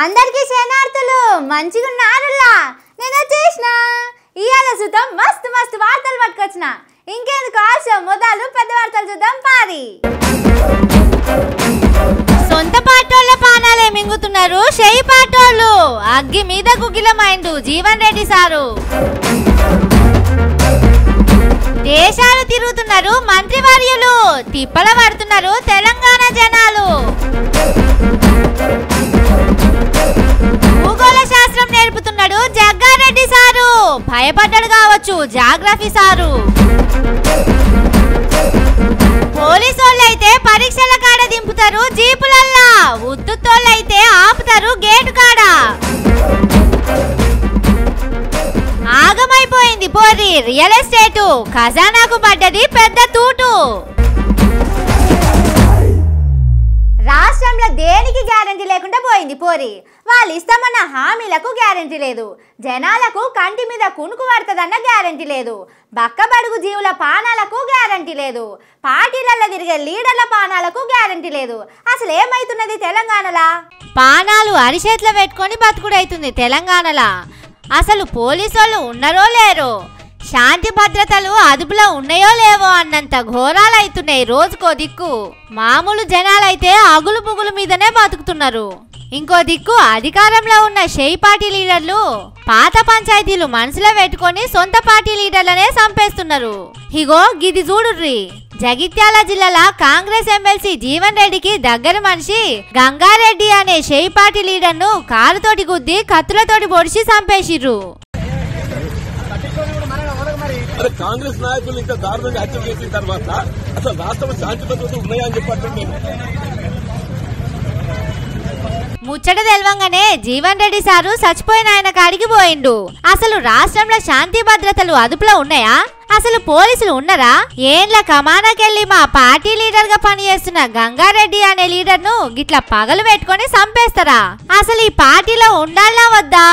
అందరికీ శనార్తులు మంచిగా ఉన్నారులా నేను వచ్చేసిన ఇయాల చూద్దాం మస్తు మస్తు వార్తలు పట్టుకొచ్చినా ఇంకేందుకు ఆశ మొదలు పెద్ద వార్తలు చూద్దాం పారి సొంత పాటోళ్ళ పానాలే మింగుతున్నారు చేయి పాటోళ్ళు అగ్గి మీద గుగిలమైండు జీవన్ రెడ్డి సారు దేశాలు తిరుగుతున్నారు మంత్రివర్యులు తిప్పల పడుతున్నారు తెలంగాణ జనాలు భూగోళ శాస్త్రం నేర్పుతున్నాడు జగ్గారెడ్డి సారు భయపడ్డాడు కావచ్చు జాగ్రఫీ సారు పోలీసోళ్ళైతే పరీక్షల కాడ దింపుతారు జీపులల్లా ఉద్దుతోళ్ళైతే ఆపుతారు గేటు కాడ ఆగమైపోయింది పోరి రియల్ ఎస్టేట్ ఖజానాకు పడ్డది పెద్ద తూటు రాష్ట్రంలో దేనికి గ్యారెంటీ లేకుండా పోయింది పోరి వాళ్ళు ఇస్తామన్న హామీలకు గ్యారెంటీ లేదు జనాలకు కంటి మీద కునుకు పడుతుందన్న గ్యారెంటీ లేదు బక్కబడుగు జీవుల పానాలకు గ్యారెంటీ లేదు పార్టీలలో తిరిగే లీడర్ల పానాలకు గ్యారెంటీ లేదు అసలు ఏమైతున్నది తెలంగాణలా పానాలు అరిచేతిలో పెట్టుకొని బతుకుడైతుంది తెలంగాణలా అసలు పోలీసులు ఉన్నారో లేరో శాంతి భద్రతలు అదుపులో ఉన్నాయో లేవో అన్నంత ఘోరాలు అవుతున్నాయి రోజుకో దిక్కు మామూలు జనాలైతే అగులు పుగులు మీదనే బతుకుతున్నారు ఇంకో దిక్కు అధికారంలో ఉన్న షేయ్ పార్టీ లీడర్లు పాత పంచాయతీలు మనసులో పెట్టుకొని సొంత పార్టీ లీడర్లనే చంపేస్తున్నారు ఇగో గిది చూడుర్రి జగిత్యాల జిల్లాల కాంగ్రెస్ ఎమ్మెల్సీ జీవన్ రెడ్డికి దగ్గర మనిషి గంగారెడ్డి అనే షేయ్ పార్టీ లీడర్ను కారుతోటి గుద్ది కత్తులతోటి పొడిచి చంపేసిర్రు అరే కాంగ్రెస్ నాయకులు ఇంకా దారుణంగా హత్య చేసిన తర్వాత అసలు రాష్ట్రం శాంతి భద్రతలు ఉన్నాయా అని చెప్పండి ముచ్చట తెలవంగానే జీవన్ రెడ్డి సారు చచ్చిపోయిన ఆయన కాడికి పోయిండు అసలు రాష్ట్రంలో శాంతి భద్రతలు అదుపులో ఉన్నాయా అసలు పోలీసులు ఉన్నారా ఏండ్ల కమానాకెళ్ళి మా పార్టీ లీడర్ గా పనిచేస్తున్న గంగారెడ్డి అనే లీడర్ ను గిట్లా పగలు పెట్టుకుని చంపేస్తారా అసలు ఈ పార్టీలో ఉండాలా వద్దా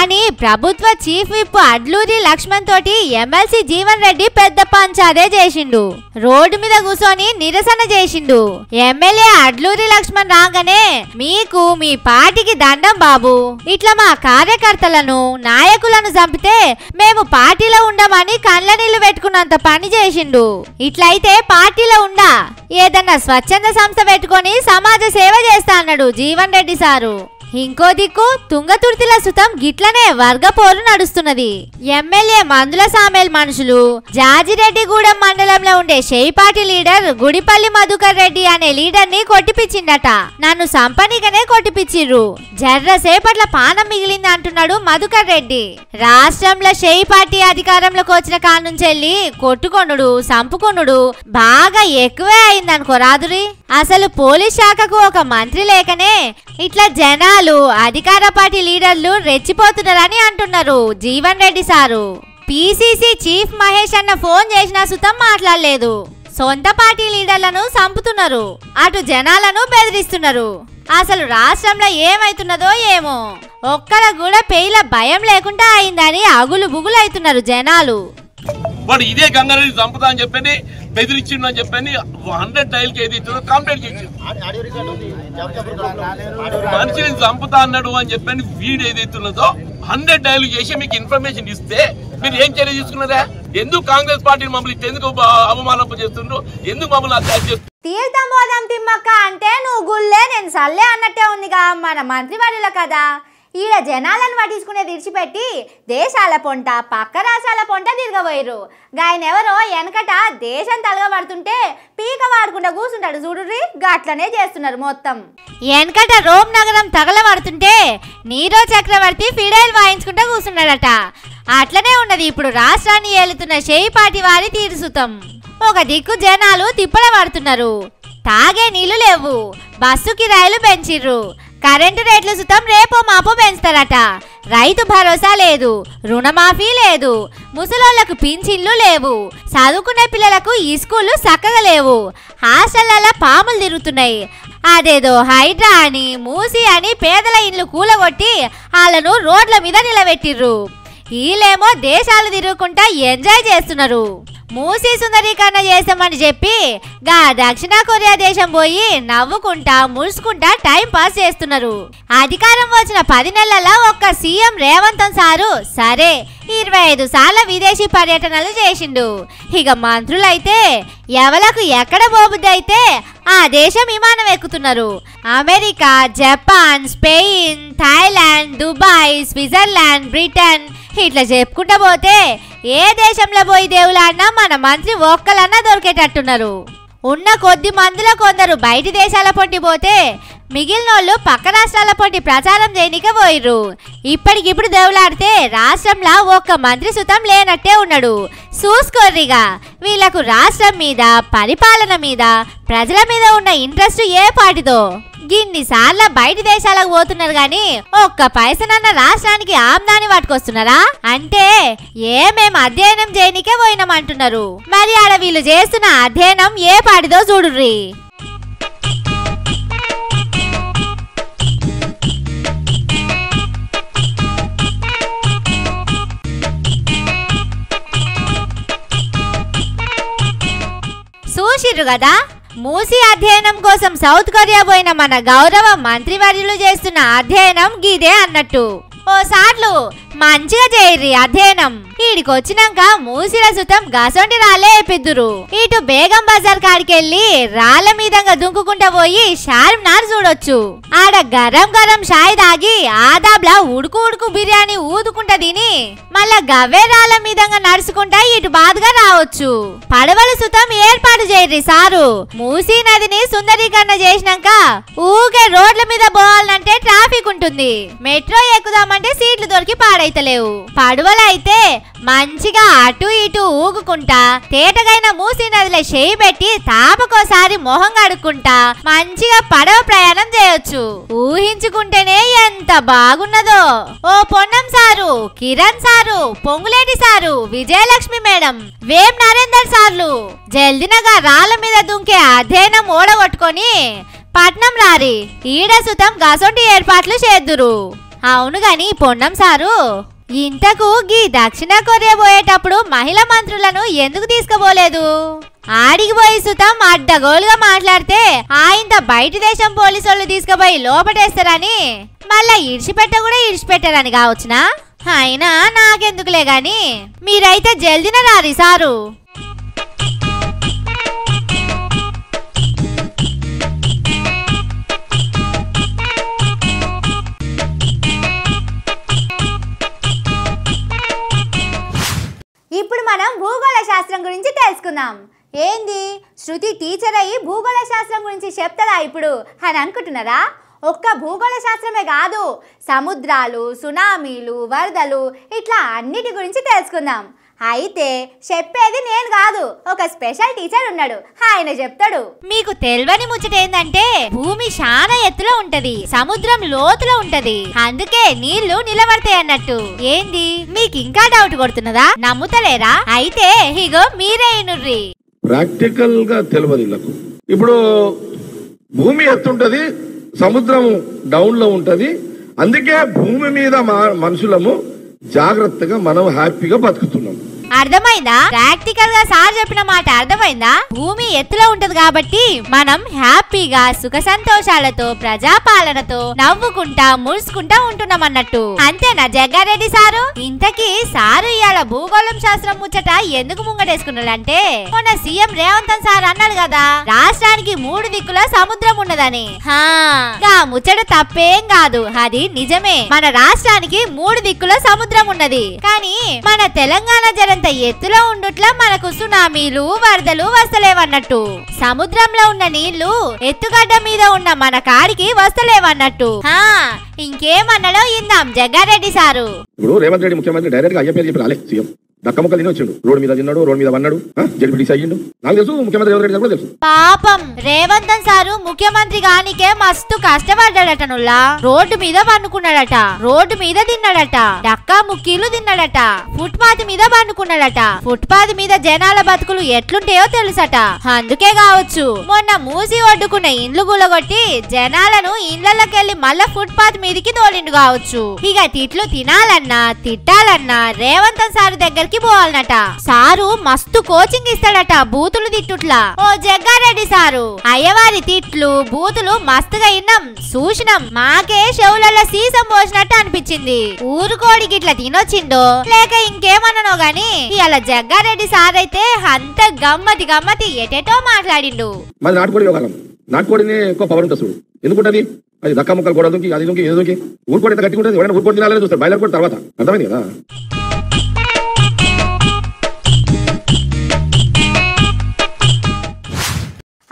అని ప్రభుత్వ చీఫ్ విప్ అడ్లూరి లక్ష్మణ్ తోటి ఎమ్మెల్సీ జీవన్ రెడ్డి పెద్ద పంచాదే చేసిండు రోడ్డు మీద కూర్చొని నిరసన చేసిండు ఎమ్మెల్యే అడ్లూరి లక్ష్మణ్ రాగానే మీకు మీ పార్టీకి దండం బాబు ఇట్లా మా కార్యకర్తలను నాయకులను చంపితే మేము పార్టీలో ఉండమని కళ్ళ నీళ్లు పెట్టుకున్నంత పని చేసిండు ఇట్లయితే పార్టీలో ఉండా ఏదన్నా స్వచ్ఛంద సంస్థ పెట్టుకొని సమాజ సేవ చేస్తా అన్నాడు జీవన్ రెడ్డి సారు ఇంకో దిక్కు తుంగతుర్తిల సుతం గిట్లనే వర్గ పోరు నడుస్తున్నది ఎమ్మెల్యే మందుల సామేల్ మనుషులు జాజిరెడ్డిగూడెం మండలంలో ఉండే షేయ్ పార్టీ లీడర్ గుడిపల్లి మధుకర్ రెడ్డి అనే లీడర్ ని కొట్టిపిచ్చిండట నన్ను సంపనికనే కొట్టిపిచ్చిర్రు జర్రసేపట్ల పానం మిగిలింది అంటున్నాడు మధుకర్ రెడ్డి రాష్ట్రంలో షేయ్ పార్టీ అధికారంలోకి వచ్చిన కానుంచెళ్ళి కొట్టుకొనుడు సంపుకొనుడు బాగా ఎక్కువే అయిందనుకో రాదురి అసలు పోలీస్ శాఖకు ఒక మంత్రి లేకనే ఇట్లా జనాలు అధికార పార్టీ లీడర్లు రెచ్చిపోతున్నారని అంటున్నారు Jeevan Reddy sir PCC chief Mahesh అన్న ఫోన్ చేసినా సుతం మాట్లాడలేదు సొంత పార్టీ లీడర్లను చంపుతున్నారు అటు జనాలను బెదిరిస్తున్నారు అసలు రాష్ట్రంలో ఏమైతున్నదో ఏమో ఒక్కరు కూడా పేల భయం లేకుండా అయిందని అగులు బుగులు అవుతున్నారు జనాలు వాడు ఇదే గంగారెడ్డి చంపుతా అని చెప్పని బెదిరించిండు అని చెప్పని 100 డైల్కి ఏది కంప్లైంట్ చేసింది మనిషిని చంపుతా అన్నాడు అని చెప్పని వీడు ఏదైతున్నదో 100 డైల్ చేసి మీకు ఇన్ఫర్మేషన్ ఇస్తే మీరు ఏం చర్య తీసుకున్నారా ఎందుకు కాంగ్రెస్ పార్టీని మమ్మల్ని ఎందుకు అవమానపు చేస్తుండ్రు ఎందుకు మమ్మల్ని అటాక్ చేస్తున్నారు తీర్థం పోదాం తిమ్మక్క అంటే నువ్వు గుళ్ళే నేను సల్లే అన్నట్టే ఉందిగా మన మంత్రివర్యుల కదా ఈడ జనాలను పట్టించుకునే విడిచిపెట్టి దేశాల పొంట పక్క రాష్ట్రాల పొంట తిరగబోయారు గాయనెవరో వెనకట దేశం తలగబడుతుంటే పీక వాడకుండా కూర్చుంటాడు చూడుర్రి గట్లనే చేస్తున్నారు మొత్తం వెనకట రోమ్ నగరం తగలబడుతుంటే నీరో చక్రవర్తి ఫిడైల్ వాయించుకుంటూ కూర్చున్నాడట అట్లనే ఉన్నది ఇప్పుడు రాష్ట్రాన్ని ఏలుతున్న షేయ్ పార్టీ వారి తీరుసుతం ఒక దిక్కు జనాలు తిప్పల పడుతున్నారు తాగే నీళ్లు లేవు బస్సు కిరాయిలు పెంచిర్రు కరెంటు రేట్లు సుతం రేపో మాపో పెంచుతారట రైతు భరోసా లేదు రుణమాఫీ లేదు ముసలోళ్లకు పింఛన్లు లేవు చదువుకునే పిల్లలకు ఈ స్కూళ్ళు చక్కగా లేవు హాస్టళ్లలో పాములు తిరుగుతున్నాయి అదేదో హైడ్రా అని మూసి అని పేదల ఇండ్లు కూలగొట్టి వాళ్ళను రోడ్ల మీద నిలబెట్టిర్రు వీళ్ళేమో దేశాలు తిరుగుకుంటా ఎంజాయ్ చేస్తున్నారు. మూసీ సుందరీకరణ చేస్తామని చెప్పి గా దక్షిణ కొరియా దేశం పోయి నవ్వుకుంటా ముడుచుకుంటా టైం పాస్ చేస్తున్నారు. అధికారం వచ్చిన 10 నెలల్లో ఒక్క సీఎం రేవంత్ సారు సరే 25 సార్లు విదేశీ పర్యటనలు చేసిండు. ఇక మంత్రులైతే ఎవలకు ఎక్కడ పోబుద్ది అయితే ఆ దేశం విమానం ఎక్కుతున్నారు. America, Japan, Spain, Thailand, Dubai, Switzerland, Britain ఇట్లా చెప్పుకుంటా పోతే ఏ దేశంలో పోయి దేవులన్నా మన మంత్రి ఒక్కలన్నా దొరికేటట్టున్నారు. ఉన్న కొద్ది మందిలో కొందరు బయటి దేశాల పొంటి పోతే మిగిలిన వాళ్ళు పక్క రాష్ట్రాల పొంటి ప్రచారం చేయనికే పోయిర్రు. ఇప్పటికిప్పుడు దేవులాడితే రాష్ట్రంలో ఒక్క మంత్రి సుతం లేనట్టే ఉన్నాడు. చూసుకోర్రిగా వీళ్ళకు రాష్ట్రం మీద, పరిపాలన మీద, ప్రజల మీద ఉన్న ఇంట్రెస్ట్ ఏ పాటిదో. ఇన్నిసార్లు బయట దేశాలకు పోతున్నారు కానీ ఒక్క పైసనన్న రాష్ట్రానికి ఆమ్దాని పట్టుకొస్తున్నారా అంటే ఏ మేము అధ్యయనం చేయనికే పోయినామంటున్నారు. మరి ఆడ వీళ్ళు చేస్తున్న అధ్యయనం ఏ పాటిదో చూడుర్రి. చూసిర్రు కదా మూసీ అధ్యయనం కోసం సౌత్ కొరియా పోయిన మన గౌరవ మంత్రివర్యులు చేస్తున్న అధ్యయనం గీదే అన్నట్టు. ఓసార్లు మంచిగా చేయర్రి అధ్యయనం. ఈడికొచ్చినాక మూసిల సుతం గసొంటి రాలే ఏపిద్దురు. ఇటు బేగం బజార్ కాడికెళ్ళి రాళ్ళ మీదంగా దుంకుకుంటా పోయి షార్మినార్ చూడొచ్చు. ఆడ గరం గరం షాయి తాగి ఆదాబ్లా ఉడుకు ఉడుకు బిర్యానీ ఊదుకుంటా తిని మళ్ళా గవ్వే రాళ్ళ మీదంగా నడుచుకుంటా ఇటు బాధగా రావచ్చు. పడవల సుతం ఏర్పాటు చేయర్రి సారు. మూసీ నదిని సుందరీకరణ చేసినాక ఊకే రోడ్ల మీద పోవాలంటే ట్రాఫిక్ ఉంటుంది. మెట్రో ఎక్కుదామంటే సీట్లు దొరికి పాడ లేవు. పడవలైతే మంచిగా అటు ఇటు ఊగుకుంటా తేటగైన మూసీ నదిలో చేయి పెట్టి తాపకోసారి మొహం కడుక్కుంటా మంచిగా పడవ ప్రయాణం చేయొచ్చు. ఊహించుకుంటేనే ఎంత బాగున్నదో. ఓ Ponnam sir, Kiran sir, Ponguleti sir, Vijayalakshmi madam, Vem Narender సార్లు జల్దినగా రాళ్ళ మీద దుంకే అధ్యయనం ఓడగొట్టుకొని పట్నం రారి. ఈడ సుతం గసొంటి ఏర్పాట్లు చేద్దురు. అవును గాని పొన్నం సారు, ఇంతకు గీ దక్షిణ కొరియా పోయేటప్పుడు మహిళా మంత్రులను ఎందుకు తీసుకుపోలేదు? ఆడికి పోయి సుతం అడ్డగోలుగా మాట్లాడితే ఆయంత బయట దేశం పోలీసు వాళ్ళు తీసుకుపోయి లోపటేస్తారని మళ్ళా ఇడిచిపెట్ట కూడా ఇడిచిపెట్టారని కావచ్చునా? అయినా నాకెందుకులే గాని మీరైతే జల్దిన రారి సారు. ఇప్పుడు మనం భూగోళ శాస్త్రం గురించి తెలుసుకుందాం. ఏంది శృతి టీచర్ అయ్యి భూగోళ శాస్త్రం గురించి చెప్తదా ఇప్పుడు అని అనుకుంటున్నారా? ఒక్క భూగోళ శాస్త్రమే కాదు, సముద్రాలు, సునామీలు, వరదలు ఇట్లా అన్నిటి గురించి తెలుసుకుందాం. అయితే చెప్పేది నేను కాదు, ఒక స్పెషల్ టీచర్ ఉన్నాడు, ఆయన చెప్తాడు. మీకు తెలియని ముచ్చట ఏంటంటే భూమి చాలా ఎత్తులో ఉంటది, సముద్రం లోతులో ఉంటది, అందుకే నీళ్లు నిలబడతాయి అన్నట్టు. ఏంది మీకు ఇంకా డౌట్ కొడుతున్నదా? నమ్ముతలేరా? అయితే ఇగో మీరే ఇనుర్రి. ప్రాక్టికల్ గా తెలియదు. ఇప్పుడు భూమి ఎత్తుంటది, సముద్రం డౌన్ లో ఉంటది, అందుకే భూమి మీద మనుషులము జాగ్రత్తగా మనం హ్యాపీగా బతుకుతున్నాం. అర్థమైందా? ప్రాక్టికల్ గా సార్ చెప్పిన మాట అర్థమైందా? భూమి ఎత్తులో ఉంటది కాబట్టి మనం హ్యాపీగా సుఖ సంతోషాలతో ప్రజాపాలనతో నవ్వుకుంటా ముడుచుకుంటా ఉంటున్నాం అన్నట్టు. అంతేనా జగ్గారెడ్డి సారు? ఇంతకీ సారు ఇవాళ భూగోళం శాస్త్రం ముచ్చట ఎందుకు ముంగటేసుకున్నాడంటే మొన్న సీఎం రేవంత్ సార్ అన్నాడు కదా రాష్ట్రానికి 3 దిక్కుల సముద్రం ఉన్నదని. హా ముచ్చట తప్పేం కాదు, అది నిజమే. మన రాష్ట్రానికి 3 దిక్కుల సముద్రం ఉన్నది. కానీ మన తెలంగాణ జనం ఎత్తులో ఉండుట్లా మనకు సునామీలు వరదలు వస్తలేవన్నట్టు. సముద్రంలో ఉన్న నీళ్లు ఎత్తుగడ్డ మీద ఉన్న మన కాడికి వస్తలేవన్నట్టు. ఇంకేమన్నాడో ఇందాం జగ్గారెడ్డి సారు. ఇప్పుడు రేవంత్ రెడ్డి ముఖ్యమంత్రి డైరెక్ట్ గా అయ్యే పేరు చెప్పి రాలే సీఎం. దక్కముకలిని వచ్చిండు రోడ్ మీద తిన్నాడు రోడ్ మీద వన్నాడు జడిపిడిసి అయ్యిండు నాకు తెలుసు ముఖ్యమంత్రి రేవంత్ రెడ్డి కూడా తెలుసు పాపం రేవంతన్ సార్ ముఖ్యమంత్రి గానికే మస్తు కష్టపడ్డాడటనుల్ల రోడ్ మీద వన్నుకున్నాడట రోడ్ మీద తిన్నాడట దక్కా ముక్కీలు తిన్నాడట ఫుట్పాత్ మీద వన్నుకున్నాడట ఫుట్పాత్ మీద జనాల బతుకులు ఎట్లుంటాయో తెలుసట అందుకే కావచ్చు మొన్న మూసి ఒడ్డుకున్న ఇల్లు గులగొట్టి జనాలను ఇళ్ళలకెళ్లి మళ్ళా ఫుట్పాత్ మీదకి తోలిండు కావచ్చు ఇక తిట్లు తినాలన్నా తిట్టాలన్నా రేవంతన్ సార్ దగ్గర సారు మస్తు కోచింగ్ ఇస్తాడట బూతులు తిట్టుట్లా ఓ జగ్గారెడ్డి సారు అయ్యవారి తిట్లు బూతులు మస్తుగా ఇన్నాం చూసినాం మాకే షవులలో సీసం పోసినట్టు అనిపించింది ఊరుకోడికి ఇట్లా తినొచ్చిండో లేక ఇంకేమన్నానో గాని ఇలా జగ్గారెడ్డి సార్ అయితే అంత గమ్మతి గమ్మతి ఎటెటో మాట్లాడిండు మరి నాటుకోడి యోగాలం నాటుకోడిని ఎక్కువ పవర్ ఉంటుంది చూడు ఎందుకుంటది అది దక్క ముక్కలు కూడా దొంకి అది దొంకి ఏదో దొంకి ఊరుకోడి ఎంత గట్టిగుంటది ఎవరైనా ఊరుకోడి తినాలని చూస్తారు బయలర్ కూడా తర్వాత అర్థమైంది కదా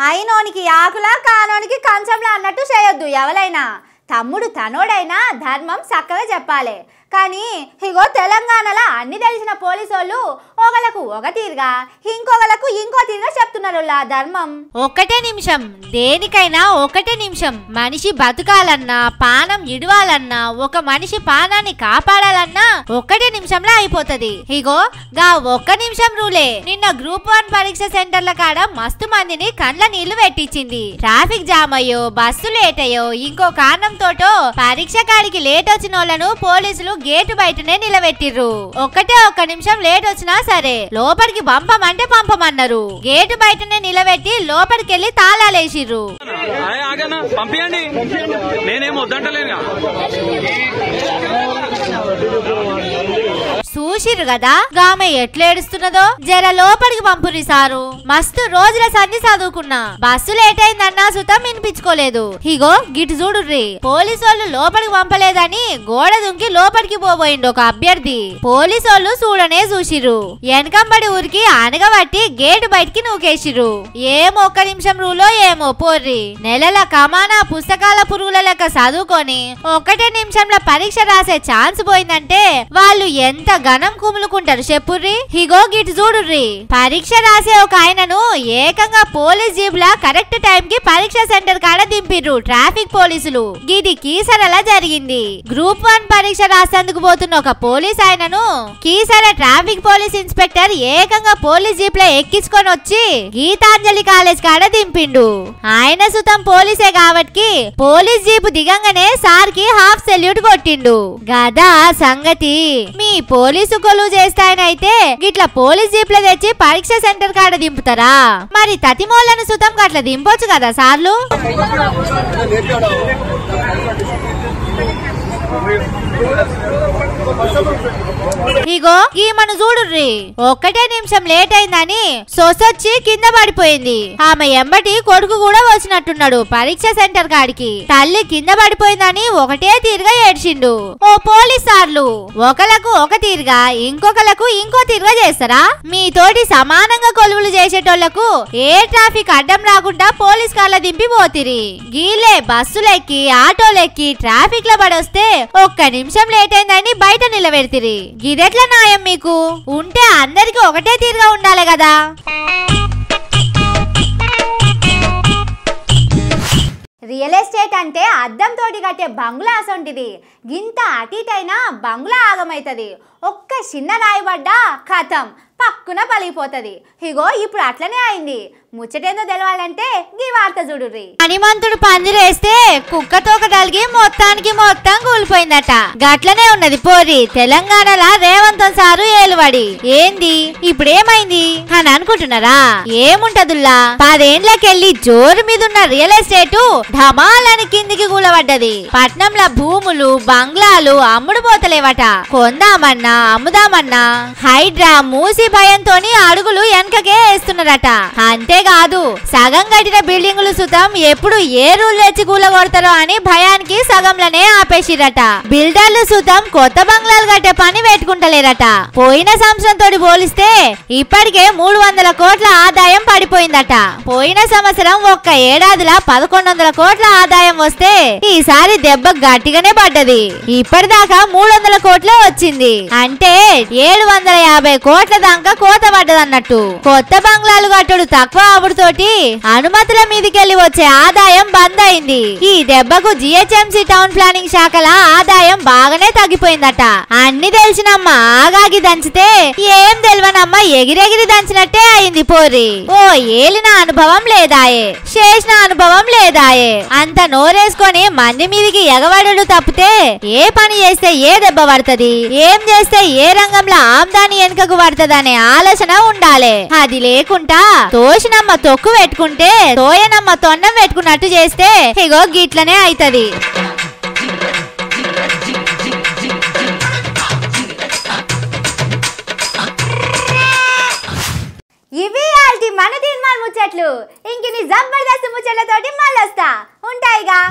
అయినోనికి ఆకులా కానోనికి కంచంలా అన్నట్టు చేయొద్దు ఎవరైనా తమ్ముడు తనోడైనా ధర్మం చక్కగా చెప్పాలి కానీ ఇగో తెలంగాణలో అన్ని తెలిసిన పోలీసోళ్ళు ఒకలకు ఒక తీరుగా ఇంకొకలకు ఇంకో తీరుగా చెప్తున్నారు ధర్మం ఒకటే నిమిషం దేనికైనా ఒకటే నిమిషం మనిషి బతకాలన్నా పానం ఇడవాలన్నా ఒక మనిషి పానాన్ని కాపాడాలన్నా ఒకటే నిమిషంలో అయిపోతుంది ఇగో గా ఒక్క నిమిషం రూలే నిన్న గ్రూప్ 1 పరీక్ష సెంటర్ల కాడ మస్తు మందిని కండ్ల నీళ్లు పెట్టించింది ట్రాఫిక్ జామ్ అయ్యో బస్సు లేట్ అయ్యో ఇంకో కారణం తోటో పరీక్ష కాడికి లేట్ వచ్చిన వాళ్ళను పోలీసులు గేటు బయటనే నిలబెట్టిర్రు ఒక్కటే ఒక్క నిమిషం లేట్ వచ్చినా సరే లోపలికి పంపమంటే పంపమన్నారు గేటు బయటనే నిలబెట్టి లోపలికెళ్ళి తాళాలేసిర్రు చూసిరు కదా గామె ఎట్లేడుస్తున్నదో జర లోపలికి పంపురి సారు మస్తు రోజుల సంధి చదువుకున్నా బస్సు లేట్ అయిందన్నా సుతం వినిపించుకోలేదు ఇగో గిట్ చూడుర్రి పోలీసోళ్ళు లోపలికి పంపలేదని గోడ దుంకి లోపలికి పోబోయిండు ఒక అభ్యర్థి పోలీసోళ్ళు చూడనే చూసిరు వెనకంబడి ఊరికి అనగబట్టి గేటు బయటికి నూకేసిరు ఏమో ఒక్క నిమిషం రూలో ఏమో పోర్రి నెలల కమానా పుస్తకాల పురుగుల లెక్క చదువుకొని ఒక్కటే నిమిషంలో పరీక్ష రాసే ఛాన్స్ పోయిందంటే వాళ్ళు ఎంత గణం కుములుకుంటారు చెప్పుర్రి హిగో గిట్ చూడుర్రి పరీక్ష రాసే ఒక ఆయనను ఏకంగా పోలీస్ జీబ్లా కరెక్ట్ టైం కి పరీక్ష సెంటర్ కాడ దింపిర్రు ట్రాఫిక్ పోలీసులు గిది కీసరలా జరిగింది గ్రూప్ 1 పరీక్ష రాసేందుకు పోతున్న ఒక పోలీస్ ఆయనను కీసర ట్రాఫిక్ పోలీస్ ఇన్స్పెక్టర్ ఏకంగా పోలీస్ జీబ్లా ఎక్కించుకొని వచ్చి గీతాంజలి కాలేజ్ కాడ దింపిండు ఆయన సుతం పోలీసే కాబట్టి పోలీస్ జీపు దిగంగానే సార్ కి హాఫ్ సెల్యూట్ కొట్టిండు గదా సంగతి మీ పోలీసు కొలువు చేస్తాయనైతే గిట్లా పోలీస్ జీప్ల తెచ్చి పరీక్ష సెంటర్ కాడ దింపుతారా మరి తతిమోలను సుతం గట్ల దింపొచ్చు కదా సార్లు ఇగో ఈ మన చూడుర్రి ఒక్కటే నిమిషం లేట్ అయిందని సొసొచ్చి కింద పడిపోయింది ఆమె ఎంబటి కొడుకు కూడా వచ్చినట్టున్నాడు పరీక్ష సెంటర్ కాడికి తల్లి కింద పడిపోయిందని ఒకటే తీరుగా ఏడ్చిండు ఓ పోలీస్ సార్లు ఒకలకు ఒక తీరుగా ఇంకొకలకు ఇంకో తీరుగా చేస్తారా మీతోటి సమానంగా కొలువులు చేసేటోళ్లకు ఏ ట్రాఫిక్ అడ్డం రాకుండా పోలీస్ కార్ల దింపి పోతిరి గీలే బస్సులెక్కి ఆటోలెక్కి ట్రాఫిక్ లో పడొస్తే ఒక్క నిమిషం లేట్ అయిందని బయట నిలబెడతిరి గిదెట్ల న్యాయం మీకు ఉంటే అందరికి ఒకటే తీరుగా ఉండాలి కదా రియల్ ఎస్టేట్ అంటే అద్దంతో కట్టే బంగ్లా అసొంటిది గింత అటీటైనా బంగ్లా ఆగమైతుంది ఒక్క చిన్న రాయిబడ్డా కథం పక్కున పలిగిపోతుంది ఇగో ఇప్పుడు అట్లనే అయింది ముచ్చటేందో తెలవాలంటే ఈ వార్త చూడుర్రి హనుమంతుడు పందిరేస్తే కుక్క తోక తలిగి మొత్తానికి మొత్తం కూలిపోయిందట గట్లనే ఉన్నది పోరి తెలంగాణలా రేవంత్ సారు ఏలువడి ఏంది ఇప్పుడేమైంది అని అనుకుంటున్నారా ఏముంటదుల్లా 10 ఏళ్లకెళ్లి జోరు మీదున్న రియల్ ఎస్టేట్ ఢమాలని కిందికి కూలబడ్డది పట్నంలో భూములు బంగ్లాలు అమ్ముడు పోతలేవట కొందామన్నా అమ్ముదామన్నా హైడ్రా మూసి భయంతోని అడుగులు వెనకకే వేస్తున్నారట అంతే సగం కట్టిన బిల్డింగులు సుతం ఎప్పుడు ఏ రూల్ లేచి కూలగొడతారో అని భయానికి సగంలనే ఆపేసిరట. బిల్డర్లు సుతం కొత్త బంగ్లాలు కట్టే పని పెట్టుకుంటలేరట. పోయిన సంవత్సరం తోటి పోలిస్తే ఇప్పటికే 300 కోట్ల ఆదాయం పడిపోయిందట. పోయిన సంవత్సరం ఒక్క ఏడాదిలా 1100 కోట్ల ఆదాయం వస్తే ఈసారి దెబ్బ గట్టిగానే పడ్డది. ఇప్పటిదాకా 300 కోట్లే వచ్చింది. అంటే 750 కోట్ల దాకా కోత పడ్డదన్నట్టు. కొత్త బంగ్లాలు కట్టడు తక్కువ ఆవుడుతోటి అనుమతుల మీదికెళ్లి వచ్చే ఆదాయం బంద్ అయింది. ఈ దెబ్బకు జిహెచ్ఎంసీ టౌన్ ప్లానింగ్ శాఖల ఆదాయం బాగానే తగ్గిపోయిందట. అన్ని తెలిసినమ్మా ఆగాగి దంచితే ఏం తెలివనమ్మ ఎగిరెగిరి దంచినట్టే అయింది పోరి. ఓ ఏలిన అనుభవం లేదాయే, చేసిన అనుభవం లేదాయే. అంత నోరేసుకొని మంది మీదికి ఎగవడలు తప్పితే ఏ పని చేస్తే ఏ దెబ్బ పడుతుంది, ఏం చేస్తే ఏ రంగంలో ఆమ్దాని వెనుకకు పడుతుందనే ఆలోచన ఉండాలి. అది లేకుండా తోసినమ్మ తొక్కు పెట్టుకుంటే తోయనమ్మ తొన్నం పెట్టుకున్నట్టు చేస్తే ఇగో గిట్లనే అయితది. ఇవి మన తీర్మాన ముచ్చట్లు. ఇంక నీ జబర్దస్త్ ముచ్చట్లతోటి మళ్ళొస్తా ఉంటాయిగా.